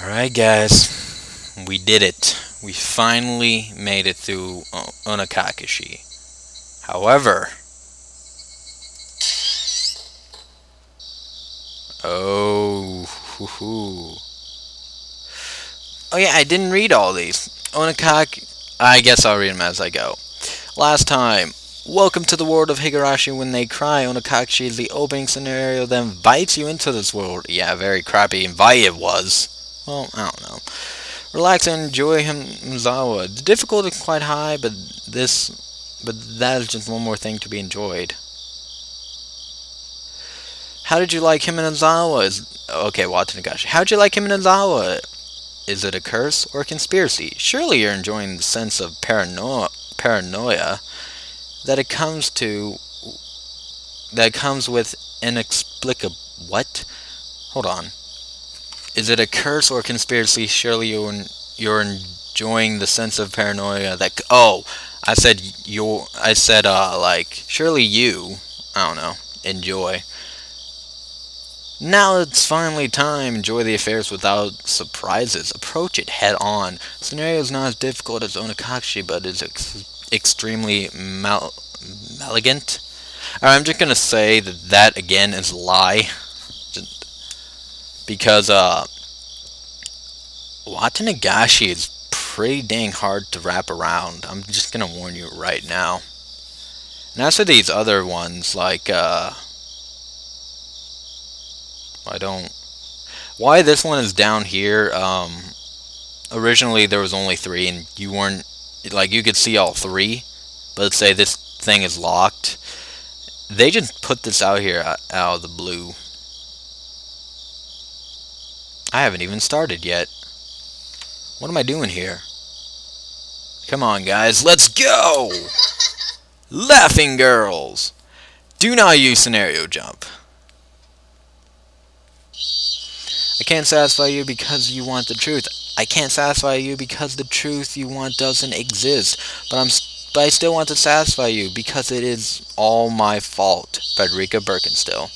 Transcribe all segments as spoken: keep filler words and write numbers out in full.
Alright guys, we did it. We finally made it through Onikakushi. However... Oh, hoo hoo. Oh yeah, I didn't read all these. Onikakushi... I guess I'll read them as I go. Last time. Welcome to the world of Higurashi When They Cry. Onikakushi is the opening scenario that invites you into this world. Yeah, very crappy invite it was. Well, I don't know. Relax and enjoy Hinamizawa. The difficulty is quite high, but this, but that is just one more thing to be enjoyed. How did you like Hinamizawa? Is okay, Watanagashi. How did you like Hinamizawa? Is it a curse or a conspiracy? Surely you're enjoying the sense of paranoia, paranoia that it comes to, that it comes with inexplicable. What? Hold on. Is it a curse or a conspiracy? Surely you're, you're enjoying the sense of paranoia that... Oh, I said you're... I said, uh, like... Surely you... I don't know. Enjoy. Now it's finally time. Enjoy the affairs without surprises. Approach it head on. The scenario is not as difficult as Onikakushi, but it's ex extremely mal malignant. Alright, I'm just gonna say that that, again, is a lie. Because, uh, Watanagashi is pretty dang hard to wrap around. I'm just gonna warn you right now. And as for these other ones, like, uh... I don't... Why this one is down here, um... Originally there was only three, and you weren't... Like, you could see all three, but let's say this thing is locked. They just put this out here out, out of the blue. I haven't even started yet. What am I doing here? Come on, guys. Let's go! Laughing girls! Do not use scenario jump. I can't satisfy you because you want the truth. I can't satisfy you because the truth you want doesn't exist. But, I'm, but I still want to satisfy you because it is all my fault. Frederica Birkenstill.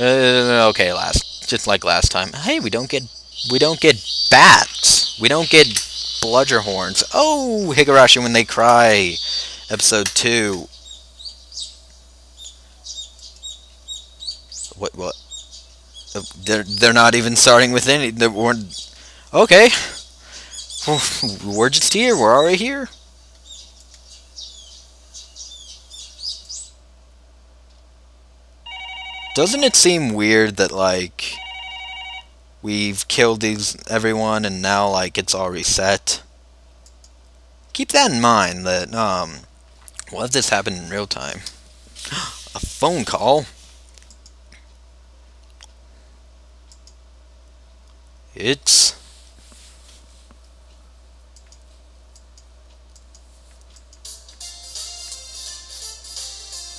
Uh, okay, last. Just like last time. Hey, we don't get we don't get bats. We don't get bludger horns. Oh, Higurashi When They Cry, episode two. What what? They're they're not even starting with any. They weren't. Okay. We're just here. We're already here. Doesn't it seem weird that, like, we've killed these everyone and now, like, it's all reset? Keep that in mind, that, um, what if this happened in real time? A phone call? It's...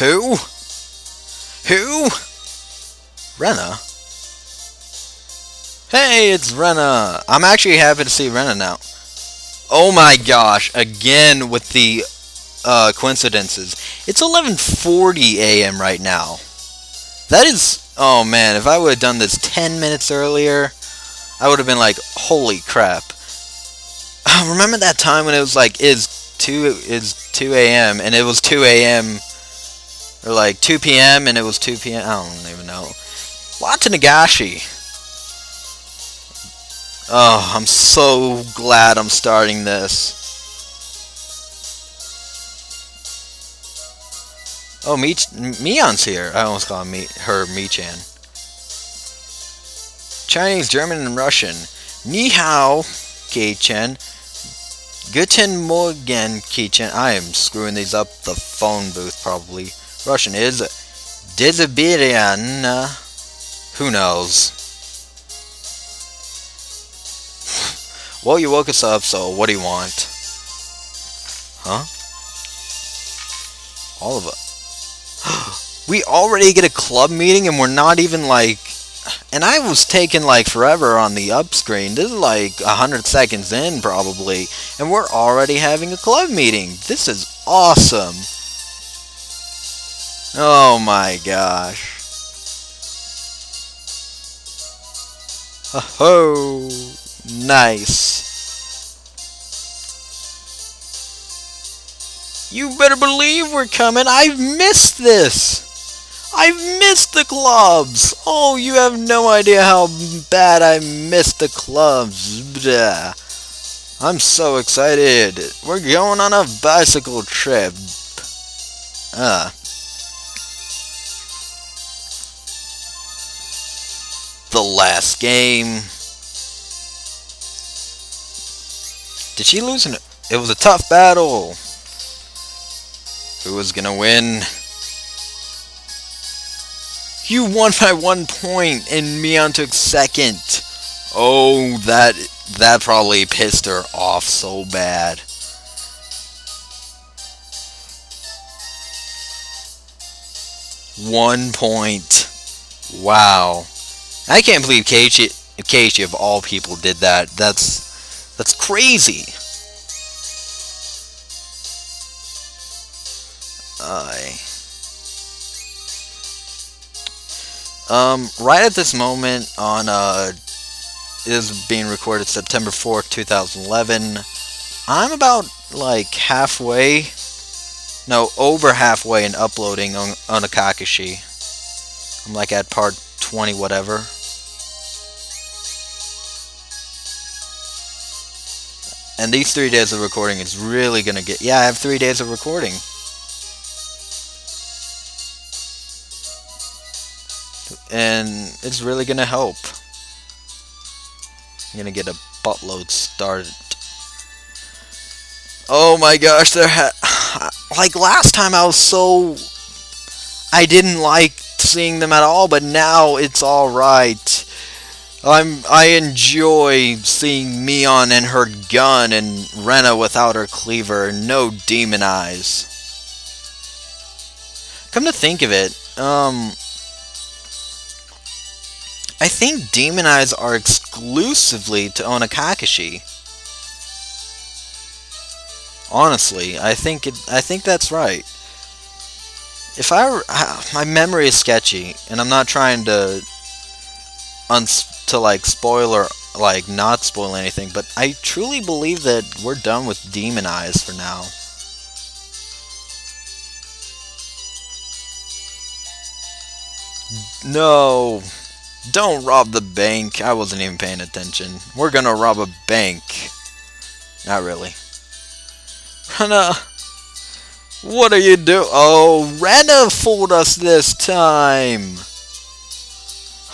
Who? Who? Rena? Hey, it's Rena! I'm actually happy to see Rena now. Oh my gosh, again with the uh, coincidences. It's eleven forty a m right now. That is... Oh man, if I would have done this ten minutes earlier, I would have been like, holy crap. Oh, remember that time when it was like, it's two a m and it was two a m or like two p m and it was two p m I don't even know. Watanagashi. Oh, I'm so glad I'm starting this. Oh, Mi Mion's here. I almost call Mi her Mi-chan. Chinese, German, and Russian. Ni hao, Kei-chan. Guten Morgen, Kei-chan. I am screwing these up the phone booth, probably. Russian is Desibirian. Who knows? Well, you woke us up, so what do you want? Huh? All of us. We already get a club meeting and we're not even like... And I was taking like forever on the up screen. This is like one hundred seconds in, probably. And we're already having a club meeting. This is awesome. Oh my gosh. Ho ho! Nice. You better believe we're coming. I've missed this. I've missed the clubs. Oh, you have no idea how bad I missed the clubs. Blah. I'm so excited. We're going on a bicycle trip. Uh. The last game. Did she lose? An, it was a tough battle. Who was gonna win? You won by one point, and Mion took second. Oh, that that probably pissed her off so bad. One point. Wow. I can't believe Keiichi, Keiichi of all people did that. That's that's crazy. I. Um, right at this moment, on uh, it is being recorded September fourth, two thousand eleven. I'm about like halfway, no, over halfway in uploading on Onikakushi. I'm like at part twenty, whatever. And these three days of recording is really gonna get... Yeah, I have three days of recording. And it's really gonna help. I'm gonna get a buttload started. Oh my gosh, there ha... Like, last time I was so... I didn't like seeing them at all, but now it's alright. I'm, I enjoy seeing Mion and her gun and Rena without her cleaver. No demon eyes. Come to think of it, um... I think demon eyes are exclusively to Onikakushi. Honestly, I think it, I think that's right. If I, I my memory is sketchy, and I'm not trying to uns to like spoil or like not spoil anything, but I truly believe that we're done with demon eyes for now. No. Don't rob the bank. I wasn't even paying attention. We're gonna rob a bank. Not really. Rena! What are you do- Oh, Rena fooled us this time!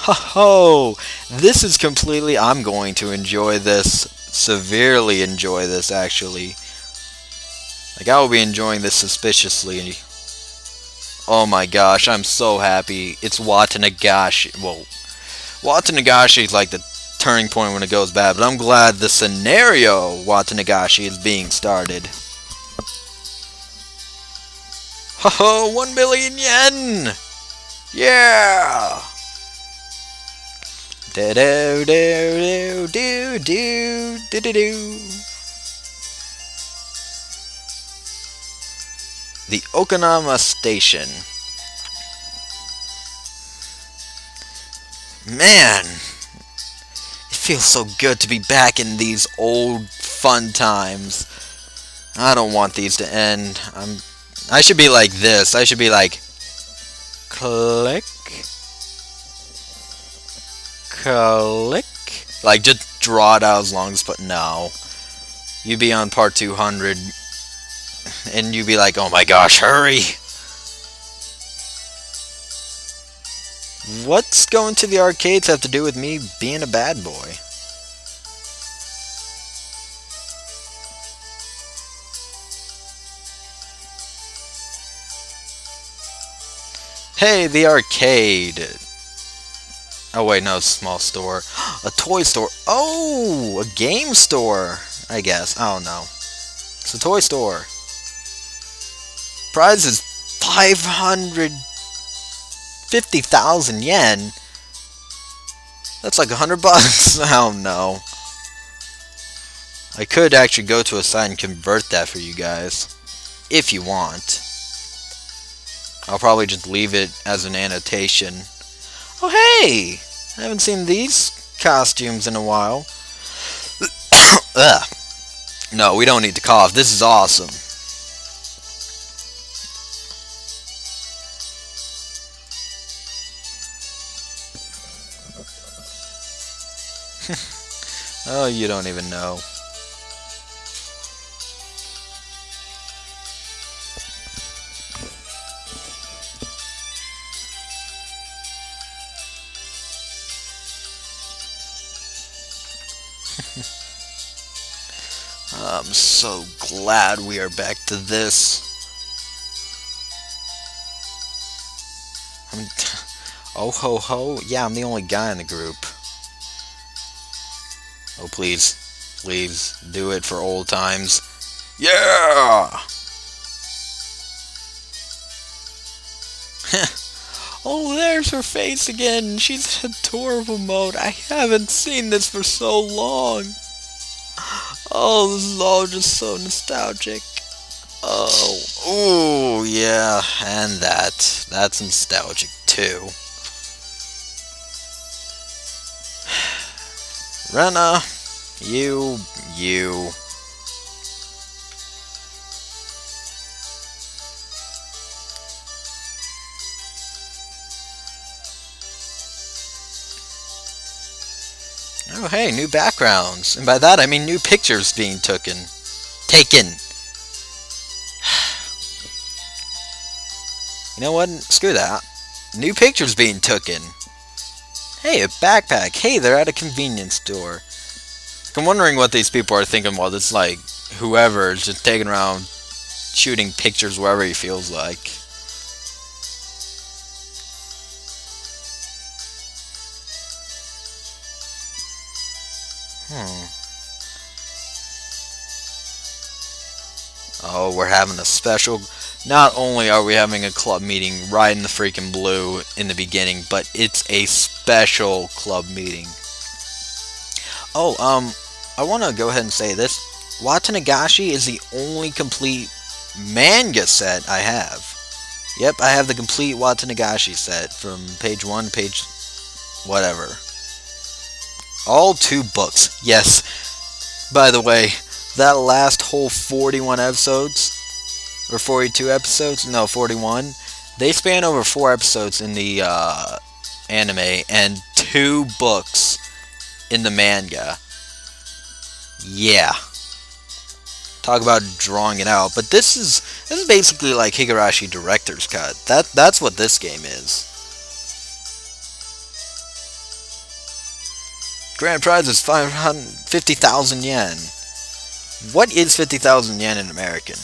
Ho ho! This is completely- I'm going to enjoy this. Severely enjoy this, actually. Like, I will be enjoying this suspiciously. Oh my gosh, I'm so happy. It's Watanagashi. Well... Watanagashi is like the turning point when it goes bad, but I'm glad the scenario Watanagashi is being started. Ho ho, one billion yen! Yeah! Do do do do do do do do. The Okinama Station. Man, it feels so good to be back in these old fun times. I don't want these to end. I'm, I should be like this. I should be like, click, click. Like, just draw it out as long as, but no. You'd be on part two hundred, and you'd be like, oh my gosh, hurry. What's going to the arcades have to do with me being a bad boy? Hey, the arcade! Oh wait, no, small store. A toy store! Oh! A game store! I guess. I don't know. It's a toy store. Prize is five hundred... fifty thousand yen? That's like a hundred bucks. I don't know. I could actually go to a site and convert that for you guys. If you want. I'll probably just leave it as an annotation. Oh hey! I haven't seen these costumes in a while. Ugh. No, we don't need to cough. This is awesome. Oh, you don't even know. I'm so glad we are back to this. I'm t oh ho ho. Yeah, I'm the only guy in the group. Oh, please. Please do it for old times. Yeah! Oh, there's her face again. She's in adorable mode. I haven't seen this for so long. Oh, this is all just so nostalgic. Oh, oh yeah, and that. That's nostalgic, too. Rena, you, you. Oh, hey, new backgrounds. And by that, I mean new pictures being taken. Taken. You know what? Screw that. New pictures being taken. Hey, a backpack. Hey, they're at a convenience store. I'm wondering what these people are thinking while it's like whoever is just taking around shooting pictures wherever he feels like. Hmm. Oh, we're having a special... Not only are we having a club meeting right in the freaking blue in the beginning, but it's a special club meeting. Oh, um, I want to go ahead and say this. Watanagashi is the only complete manga set I have. Yep, I have the complete Watanagashi set from page one to page whatever. All two books, yes. By the way, that last whole forty-one episodes... Or forty-two episodes? No, forty-one. They span over four episodes in the uh, anime and two books in the manga. Yeah. Talk about drawing it out. But this is this is basically like Higurashi Director's Cut. That that's what this game is. Grand prize is five hundred fifty thousand yen. What is fifty thousand yen in American?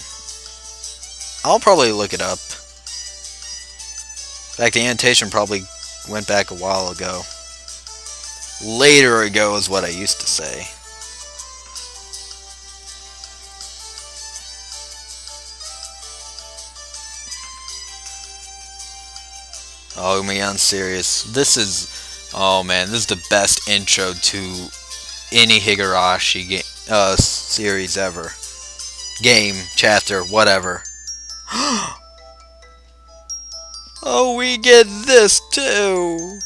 I'll probably look it up. In fact, the annotation probably went back a while ago. Later ago is what I used to say. Oh, Mion, serious. This is... Oh, man. This is the best intro to any Higurashi game, uh, series ever. Game, chapter, whatever. Oh, we get this too.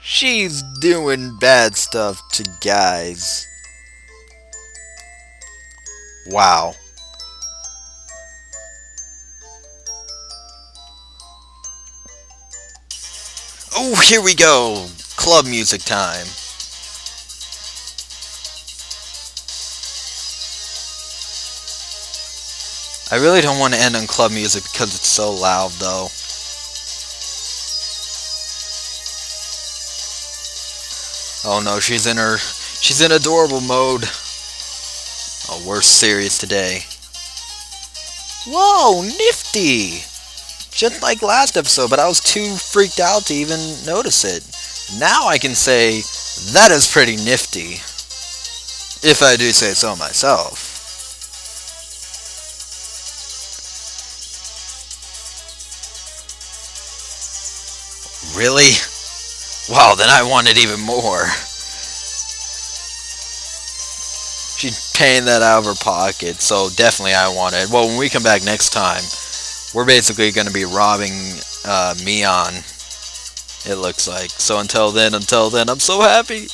She's doing bad stuff to guys. Wow. Oh, here we go. Club music time. I really don't want to end on club music because it's so loud, though. Oh no, she's in her... She's in adorable mode. Oh, we're serious today. Whoa, nifty! Just like last episode, but I was too freaked out to even notice it. Now I can say, that is pretty nifty. If I do say so myself. Really? Wow, then I want it even more. She's paying that out of her pocket, so definitely I want it. Well, when we come back next time, we're basically going to be robbing uh, Mion it looks like. So until then, until then, I'm so happy!